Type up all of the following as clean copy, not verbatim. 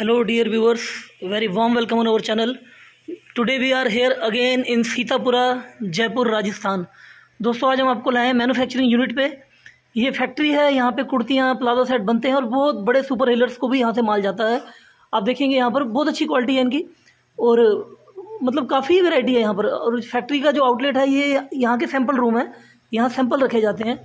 Hello dear viewers, very warm welcome on our channel. Today we are here again in Seetapura, Jaipur, Rajasthan. दोस्तों आज हम आपको लाए हैं मैन्युफैक्चरिंग यूनिट पे. ये फैक्ट्री है, यहाँ पे कुर्तियाँ प्लाजो सेट बनते हैं और बहुत बड़े सुपर हीलर्स को भी यहाँ से माल जाता है. आप देखेंगे यहाँ पर बहुत अच्छी क्वालिटी है इनकी और मतलब काफ़ी वेराइटी है यहाँ पर. और फैक्ट्री का जो आउटलेट है ये यहाँ के सैम्पल रूम है, यहाँ सैम्पल रखे जाते हैं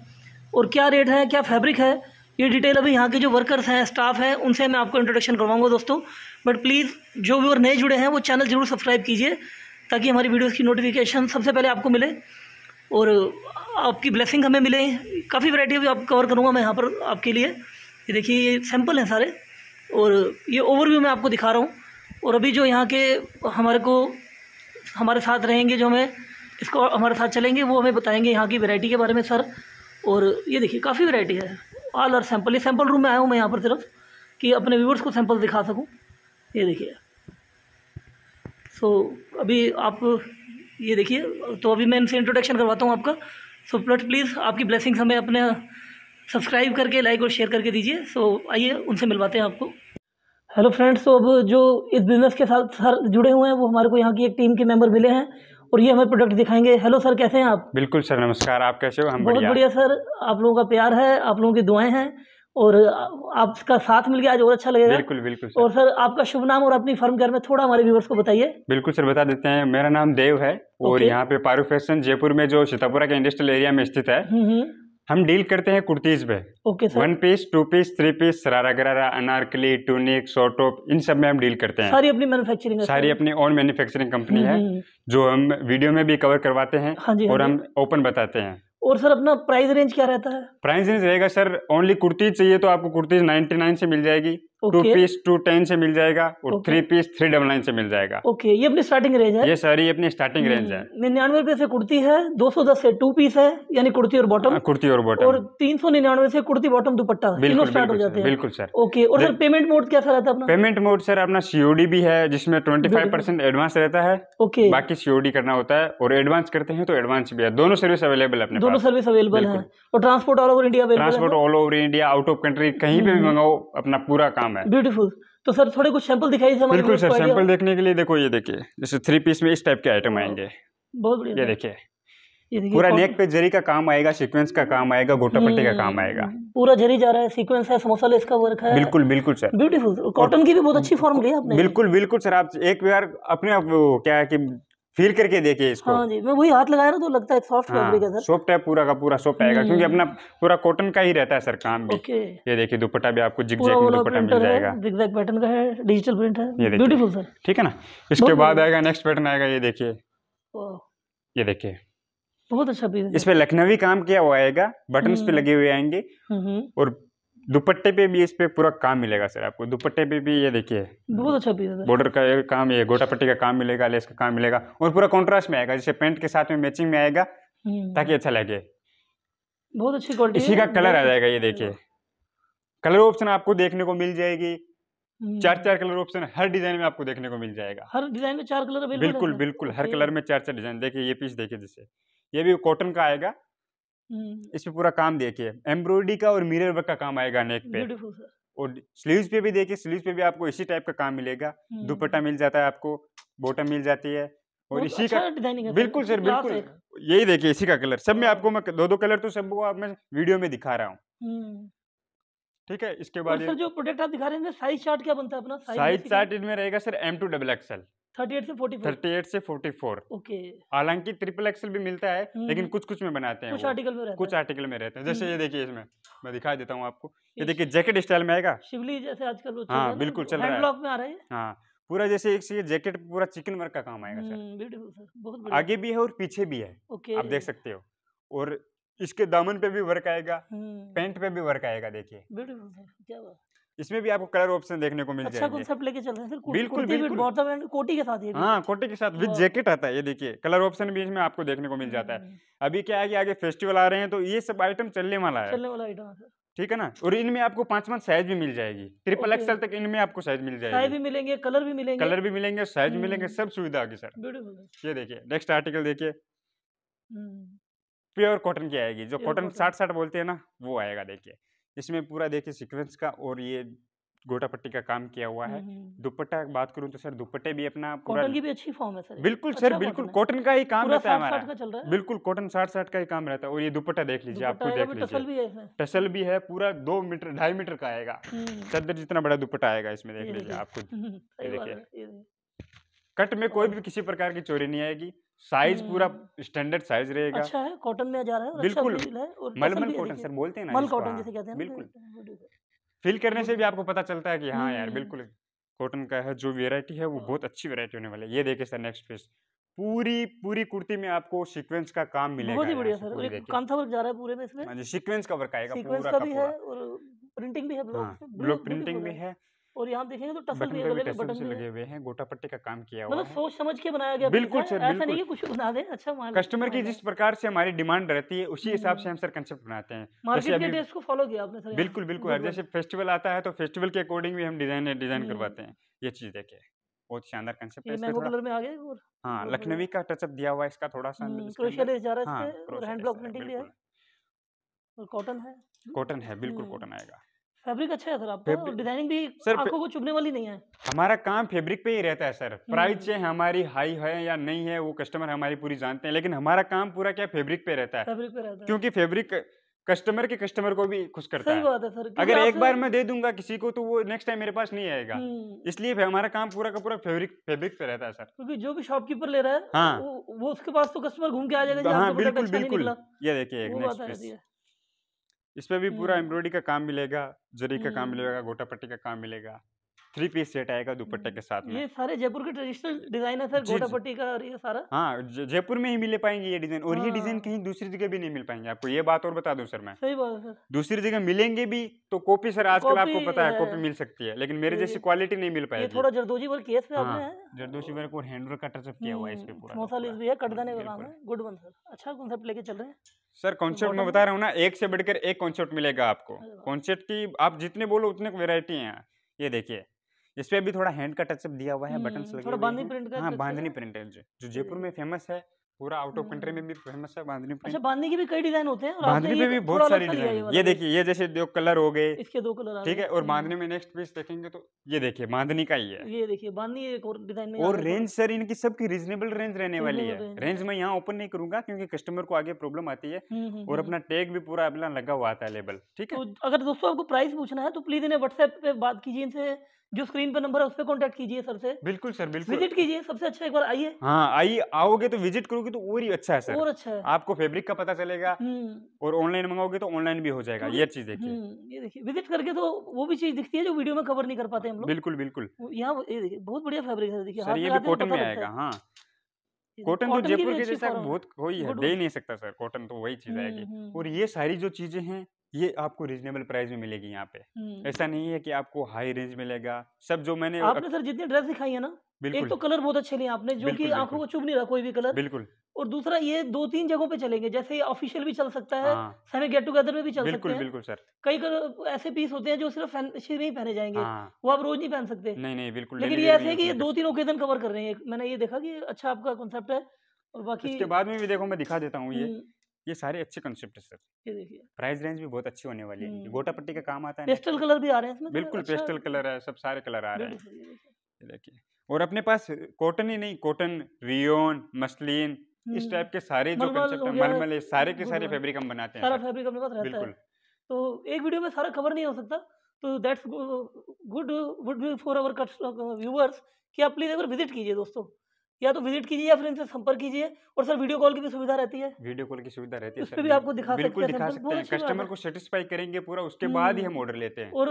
और क्या रेट है, क्या फैब्रिक है, ये डिटेल अभी यहाँ के जो वर्कर्स हैं, स्टाफ हैं, उनसे मैं आपको इंट्रोडक्शन करवाऊंगा दोस्तों. बट प्लीज़ जो व्यूअर नए जुड़े हैं वो चैनल ज़रूर सब्सक्राइब कीजिए ताकि हमारी वीडियोस की नोटिफिकेशन सबसे पहले आपको मिले और आपकी ब्लेसिंग हमें मिले. काफ़ी वैरायटी भी आप कवर करूँगा मैं यहाँ पर आपके लिए. ये देखिए ये सैम्पल हैं सारे और ये ओवरव्यू मैं आपको दिखा रहा हूँ. और अभी जो यहाँ के हमारे साथ रहेंगे, जो हमें इसको हमारे साथ चलेंगे, वो हमें बताएँगे यहाँ की वैरायटी के बारे में सर. और ये देखिए काफ़ी वैरायटी है, ऑल और सैम्पल. ये सैम्पल रूम में आया हूँ मैं यहाँ पर सिर्फ कि अपने व्यूअर्स को सैम्पल दिखा सकूँ. ये देखिए अभी आप ये देखिए. तो अभी मैं इनसे इंट्रोडक्शन करवाता हूँ आपका. बट प्लीज़ आपकी ब्लेसिंग्स हमें अपने सब्सक्राइब करके लाइक और शेयर करके दीजिए. आइए उनसे मिलवाते हैं आपको. हेलो फ्रेंड्स, तो अब जो इस बिज़नेस के साथ जुड़े हुए हैं वो हमारे को यहाँ की एक टीम के मेम्बर मिले हैं और ये हमें प्रोडक्ट दिखाएंगे. हेलो सर, कैसे हैं आप? बिल्कुल सर, नमस्कार, आप कैसे हो? हम बहुत बढ़िया सर, आप लोगों का प्यार है, आप लोगों की दुआएं हैं और आपका साथ मिलकर आज और अच्छा लगेगा. बिल्कुल बिल्कुल सर. और सर आपका शुभ नाम और अपनी फर्म के बारे में थोड़ा हमारे व्यूअर्स को बताइए. बिल्कुल सर, बता देते हैं. मेरा नाम देव है और यहाँ पे पारू फैशन जयपुर में, जो सीतापुरा के इंडस्ट्रियल एरिया में स्थित है, हम डील करते हैं कुर्तीज पे. Okay sir. 1 piece 2 piece 3 piece, सरारा gharara, Anarkali, tunic, short top, इन सब में हम डील करते हैं. सारी अपनी मैन्युफैक्चरिंग है, सारी अपनी ओन मैन्युफैक्चरिंग कंपनी है, जो हम वीडियो में भी कवर करवाते हैं. हाँ जी, और हाँ जी. हम ओपन बताते हैं. और सर अपना प्राइस रेंज क्या रहता है? प्राइस रेंज रहेगा सर, ओनली कुर्तीज चाहिए तो आपको कुर्तीज 99 से मिल जाएगी, 2 पीस 210 से मिल जाएगा और 3 पीस 399 से मिल जाएगा. ओके, ये अपनी स्टार्टिंग रेंज है. ये सारी अपनी स्टार्टिंग रेंज है. 99 रुपए से कुर्ती है, 210 से 2 पीस है यानी कुर्ती और बॉटम, कुर्ती और बॉटम, और 399 से कुर्ती बॉटम दुपट्टा, तीनों स्टार्ट हो जाते हैं. बिल्कुल सर. ओके, और सर पेमेंट मोड क्या रहता है? पेमेंट मोड सर अपना सीओडी भी है जिसमें 25% एडवांस रहता है. ओके, बाकी सीओडी करना होता है और एडवांस करते हैं तो एडवांस भी है. दोनों सर्विस अवेलेबल है अपने पास. दोनों सर्विस अवेलेबल है और transport all over India, transport all over India, out of country, कहीं पे भी मंगाओ, अपना पूरा काम. ब्यूटीफुल. तो सर थोड़े कुछ सैंपल दिखाइए. बिल्कुल सर, सैंपल देखने के लिए देखो, ये देखिए जैसे 3 पीस में इस टाइप के आइटम आएंगे. बहुत बढ़िया. ये देखिए पूरा नेक पे जरी का काम आएगा, सीक्वेंस का काम आएगा, गोटा पट्टी का काम आएगा, पूरा जरी जा रहा है, सीक्वेंस है, समोसा लेस का वर्क है. बिल्कुल बिल्कुल सर, ब्यूटीफुल. कॉटन की भी बहुत अच्छी फॉर्म ली आपने. बिल्कुल बिल्कुल सर, आप एक बार अपने क्या है कि फील करके देखिए इसको. हाँ जी, मैं वही हाथ लगाया ना तो लगता है सॉफ्ट फैब्रिक है सर. सॉफ्ट है, पूरा का पूरा सॉफ्ट आएगा क्योंकि अपना पूरा कॉटन का ही रहता है सर काम भी. ये देखिए दुपट्टा भी आपको जिगजैग में दुपट्टा मिल जाएगा, जिगजैग पैटर्न का है, डिजिटल प्रिंट है. ब्यूटीफुल सर, ठीक है ना. इसके बाद आएगा नेक्स्ट पैटर्न आएगा, ये देखिए, ये देखिए बहुत अच्छा पीस. इसमें लखनवी काम किया हुआ आएगा, बटन पे लगे हुए आएंगे और दुपट्टे पे भी इस पे पूरा काम मिलेगा सर आपको. दुपट्टे पे भी ये देखिए बहुत अच्छा पीस है, बॉर्डर का काम, ये गोटा पट्टी का काम मिलेगा, लेस का काम मिलेगा और पूरा कॉन्ट्रास्ट में आएगा, जैसे पेंट के साथ में मैचिंग में आएगा ताकि अच्छा लगे. बहुत अच्छी क्वालिटी. इसी का कलर आ जाएगा, ये देखिए कलर ऑप्शन आपको देखने को मिल जाएगी. 4-4 कलर ऑप्शन हर डिजाइन में आपको देखने को मिल जाएगा. हर डिजाइन में 4 कलर. बिल्कुल बिल्कुल, हर कलर में 4-4 डिजाइन. देखिए ये पीस देखिए, जैसे ये भी कॉटन का आएगा, इसमें पूरा काम देखिए एम्ब्रॉयडरी का और मिरर वर्क का काम आएगा नेक पे. Beautiful sir. और स्लीव्स पे भी देखिए, स्लीव्स पे भी आपको इसी टाइप का काम मिलेगा। दुपट्टा मिल जाता है आपको, बॉटम मिल जाती है और इसी अच्छा का बिल्कुल सर बिल्कुल यही देखिए इसी का कलर सब में आपको मैं दो कलर तो सबको आप मैं वीडियो में दिखा रहा हूँ। ठीक है, इसके बाद सर जो प्रोडक्ट आप दिखा रहे हैं साइज चार्ट क्या बनता है अपना? साइज चार्ट इनमें रहेगा सर M2XXL 38 से 44। ओके, हालांकि ट्रिपल एक्सल भी मिलता है लेकिन कुछ कुछ में बनाते हैं, कुछ आर्टिकल में रहते हैं। जैसे ये देखिए इसमें मैं दिखा देता हूँ आपको, ये देखिए जैकेट स्टाइल में आएगा, शिवली जैसे आजकल हाँ बिल्कुल चल रहा है। हाँ पूरा जैसे एक से जैकेट पूरा चिकन वर्क का काम आएगा सर, ब्यूटीफुल सर, बहुत आगे भी है और पीछे भी है। ओके, आप देख सकते हो और इसके दामन पे भी वर्क आएगा, पैंट पे भी वर्क आएगा। देखिए ब्यूटीफुल सर, क्या बात, इसमें भी आपको कलर ऑप्शन देखने को मिल जाएगा। अच्छा कॉन्सेप्ट लेके चल रहे हैं सर, बिल्कुल बॉटम एंड कोटी के साथ, ये हां कोटी के साथ विद जैकेट आता है। ये देखिए कलर ऑप्शन भी इसमें आपको देखने को मिल जाता है। अभी क्या है कि आगे फेस्टिवल आ रहे हैं तो ये सब आइटम चलने वाला आइटम है सर, ठीक है ना। और इनमें आपको 5 साइज भी मिल जाएगी, XXL तक इनमें आपको साइज मिल जाएगी, साइज भी मिलेंगे, कलर भी मिलेंगे, साइज मिलेंगे, सब सुविधा आगे सर। ब्यूटीफुल, ये देखिए नेक्स्ट आर्टिकल देखिए, प्योर कॉटन की आएगी, जो कॉटन 60 बोलते हैं ना वो आएगा। देखिए इसमें पूरा देखिए सीक्वेंस का और ये गोटा पट्टी का काम किया हुआ है। दुपट्टा बात करूं तो सर दुपट्टे भी अपना कॉटन की भी अच्छी फॉर्म है सर, बिल्कुल सर बिल्कुल कॉटन का ही काम रहता है हमारा, बिल्कुल कॉटन 60 का ही काम रहता है। और ये दुपट्टा देख लीजिए, आपको देख लीजिए टसल भी है, पूरा 2 मीटर 2.5 मीटर का आएगा, चादर जितना बड़ा दुपट्टा आएगा इसमें, देख लीजिए आपको। देखिए कट में कोई भी किसी प्रकार की चोरी नहीं आएगी, साइज पूरा स्टैंडर्ड साइज रहेगा। अच्छा है, कॉटन में जा रहा है बिल्कुल, मलमल कॉटन सर बोलते हैं ना, मल कॉटन जैसे कहते हैं बिल्कुल। फील करने से भी आपको पता चलता है कि हाँ यार बिल्कुल कॉटन का है, जो वेरायटी है वो बहुत अच्छी वेरायटी होने वाली है। ये देखिए सर नेक्स्ट पीस, पूरी कुर्ती में आपको सीक्वेंस का काम मिलेगा, बहुत ही बढ़िया सर, एक कांथा वर्क जा रहा है पूरे में इसमें, हां सीक्वेंस का वर्क आएगा, पूरा का पूरा और प्रिंटिंग भी है, ब्लॉक प्रिंटिंग भी है और यहाँ देखेंगे तो टसल भी है, बटन से लगे हुए हैं, गोटा पट्टी का काम किया हुआ है, मतलब सोच समझ के बनाया गया बिल्कुल सर, ऐसा नहीं है कुछ बना दें। अच्छा माल कस्टमर की जिस प्रकार से हमारी डिमांड रहती है उसी हिसाब से हम सर कंसेप्ट बनाते हैं, मार्केट के टेस्ट को फॉलो किया आपने सर, बिल्कुल बिल्कुल। जैसे फेस्टिवल आता है तो फेस्टिवल के अकॉर्डिंग भी हम डिजाइन करवाते हैं। ये चीज देखिए बहुत शानदार कंसेप्ट है, इसमें कलर में आ गए और हां लखनवी का टचअप दिया हुआ है, इसका थोड़ा सा क्रोशेट जा रहा है इसमें और हैंड ब्लॉक प्रिंटिंग भी है और कॉटन है बिल्कुल कॉटन आएगा। फैब्रिक अच्छा है सर आपका और डिजाइनिंग भी आंखों को चुभने वाली नहीं है, हमारा काम फैब्रिक पे ही रहता है सर। प्राइस चाहे हमारी हाई है या नहीं है वो कस्टमर हमारी पूरी जानते हैं, लेकिन हमारा काम पूरा क्या फैब्रिक पे रहता है, क्योंकि फैब्रिक कस्टमर को भी खुश करता है। बात है सर, अगर एक बार मैं दे दूंगा किसी को तो वो नेक्स्ट टाइम मेरे पास नहीं आएगा, इसलिए हमारा काम पूरा का पूरा फैब्रिक पे रहता है सर, क्योंकि जो भी शॉपकीपर ले रहा है हाँ वो उसके पास तो कस्टमर घूम के आ जाएगा। बिल्कुल बिल्कुल, ये देखिए एक इसमें भी पूरा एम्ब्रॉयडरी का काम मिलेगा, जरी का काम मिलेगा, गोटा पट्टी का काम मिलेगा, 3 पीस सेट आएगा दुपट्टे के साथ में। ये सारे जयपुर के ट्रेडिशनल डिजाइन है सर, गोटा पट्टी का और ये सारा हाँ जयपुर में ही मिल पाएंगे ये डिजाइन, और ये डिजाइन कहीं दूसरी जगह भी नहीं मिल पाएंगे। आपको ये बात और बता दूं सर मैं, सही बात है सर, दूसरी जगह मिलेंगे भी तो कॉपी सर आजकल आपको पता है कॉपी मिल सकती है, लेकिन मेरे जैसी क्वालिटी नहीं मिल पाएगी। थोड़ा जरदोजी वर्क किया इसमें आपने, जरदोजी वर्क और हैंडवर्क का टचअप किया हुआ है इसमें, पूरा मसालिस भी है, कटदाने का काम है। गुड वन सर, अच्छा कॉन्सेप्ट लेके चल रहे हैं सर। कॉन्सेप्ट में बता रहा हूँ ना, एक से बढ़कर एक कॉन्सेप्ट मिलेगा आपको, कॉन्सेप्ट की आप जितने बोलो उतने वेरायटी है। ये देखिए इसपे भी थोड़ा हैंड का टचअप दिया हुआ है, बटन लगे हुए हैं, बांधनी प्रिंट है जो जयपुर में फेमस है, पूरा आउट ऑफ कंट्री में भी फेमस है बांधनी प्रिंट। अच्छा बांधनी के भी कई डिजाइन होते हैं, बांधनी पे भी बहुत सारी डिजाइन। ये देखिए ये जैसे 2 कलर हो गए, इसके 2 कलर ठीक है, और बांधनी में नेक्स्ट पीस देखेंगे तो ये देखिए बांधनी का ही है, ये देखिए बांधनी एक और डिजाइन में। और रेंज सर इनकी सबकी रीजनेबल रेंज रहने वाली है, रेंज मैं यहाँ ओपन नहीं करूंगा क्योंकि कस्टमर को आगे प्रॉब्लम आती है, और अपना टैग भी पूरा अपना लगा हुआ आता है लेबल, ठीक है। अगर दोस्तों आपको प्राइस पूछना है तो प्लीज इन्हें व्हाट्सएप पे बात कीजिए, इनसे जो स्क्रीन पर नंबर है उस पर कॉन्टेक्ट कीजिए सर से। बिल्कुल सर बिल्कुल, विजिट कीजिए, सबसे अच्छा एक बार आइए, हाँ आइए, आओगे तो विजिट करोगे तो और ही अच्छा है सर, और अच्छा है, आपको फैब्रिक का पता चलेगा और ऑनलाइन मंगाओगे तो ऑनलाइन भी हो जाएगा। ये चीज देखिए, ये देखिए विजिट करके तो वो भी चीज दिखती है जो वीडियो में कवर नहीं कर पाते हम लोग। बिल्कुल बिल्कुल, यहाँ बहुत बढ़िया फैब्रिक है, देखिए सर ये भी कॉटन में आएगा, हाँ कॉटन तो जयपुर के जैसा बहुत कोई है दे नहीं सकता सर, कॉटन तो वही चीज आएगी। और ये सारी जो चीजें हैं ये आपको रीजनेबल प्राइस में मिलेगी, यहाँ पे ऐसा नहीं है कि आपको हाई रेंज मिलेगा। सब जो मैंने आपने सर जितनी ड्रेस दिखाई है ना, एक तो कलर बहुत अच्छे लिए आपने जो कि आंखों को चुभ नहीं रहा कोई भी कलर, बिल्कुल, और दूसरा ये 2-3 जगहों पे चलेंगे, जैसे ऑफिशियल भी चल सकता है, हमें गेट टुगेदर में भी चल सकते हैं। बिल्कुल सर, कई ऐसे पीस होते हैं जो सिर्फ फैंसी में ही पहने जाएंगे, वो आप रोज नहीं पहन सकते, नहीं नहीं बिल्कुल, लेकिन ये ऐसे है कि 2-3 ओकेजन कवर कर रहे हैं। मैंने ये देखा कि अच्छा आपका कॉन्सेप्ट है। और बाकी इसके बाद में भी देखो मैं दिखा देता हूँ, ये ये सारे अच्छे कंसेप्ट है सर। ये देखिए प्राइस रेंज भी बहुत अच्छी होने वाली है। गोटा पट्टी का काम आता है, पेस्टल कलर भी आ रहे हैं इसमें, बिल्कुल पेस्टल कलर है, सब सारे कलर आ रहे हैं। ये देखिए, और अपने पास कॉटन ही नहीं, कॉटन, रियोन, मसलिन, इस टाइप के सारे जो कंसेप्ट है, मलमल, सारे के सारे फैब्रिक हम बनाते हैं, सारा फैब्रिक अपने पास रहता है। तो एक वीडियो में सारा कवर नहीं हो सकता, तो that's good would be for our viewers कि आप प्लीज एक बार विजिट कीजिए दोस्तों, या तो विजिट कीजिए या फिर इनसे संपर्क कीजिए। और सर वीडियो कॉल की भी सुविधा रहती है, वीडियो कॉल की सुविधा रहती है, उस पे भी आपको दिखा बिल्कुल सकते हैं, बिल्कुल दिखा सकते हैं, कस्टमर को सेटिस्फाई करेंगे पूरा, उसके बाद ही हम ऑर्डर लेते हैं। और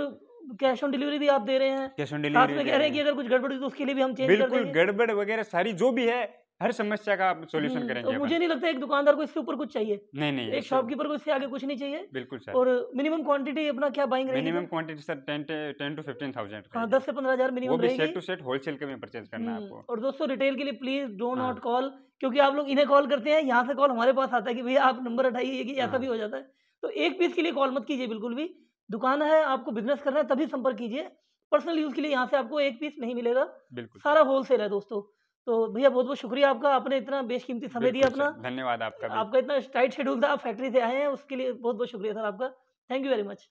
कैश ऑन डिलीवरी भी आप दे रहे हैं, कैश ऑन डिलीवरी में कह रहे हैं कि अगर कुछ गड़बड़ हुई तो उसके लिए भी हम चेंज कर देंगे, बिल्कुल गड़बड़ वगैरह सारी जो भी है हर समस्या का आप सॉल्यूशन करेंगे। मुझे नहीं लगता एक दुकानदार को इससे ऊपर कुछ चाहिए, नहीं नहीं, एक शॉपकीपर को इससे आगे कुछ नहीं चाहिए, बिल्कुल सर। और मिनिमम क्वांटिटी अपना क्या बाइंग रहेगी, मिनिमम क्वांटिटी सर 10 to 15,000, हां 10 से 15,000 मिनिमम रहेगी, वो सेट टू सेट होलसेल के में परचेस करना है आपको। और दोस्तों रिटेल के लिए प्लीज डोंट नॉट कॉल, क्योंकि आप लोग इन्हें कॉल करते हैं, यहाँ से कॉल हमारे पास आता है कि भैया आप नंबर हटाइए, कि ऐसा भी हो जाता है। तो एक पीस के लिए कॉल मत कीजिए, बिल्कुल भी दुकान है, आपको बिजनेस करना है तभी संपर्क कीजिए, पर्सनल यूज के लिए यहाँ से आपको एक पीस नहीं मिलेगा, सारा होलसेल है दोस्तों। तो भैया बहुत बहुत शुक्रिया आपका, आपने इतना बेशकीमती समय दिया अपना, धन्यवाद आपका, आपका इतना टाइट शेड्यूल था, आप फैक्ट्री से आए हैं, उसके लिए बहुत बहुत शुक्रिया सर आपका, थैंक यू वेरी मच।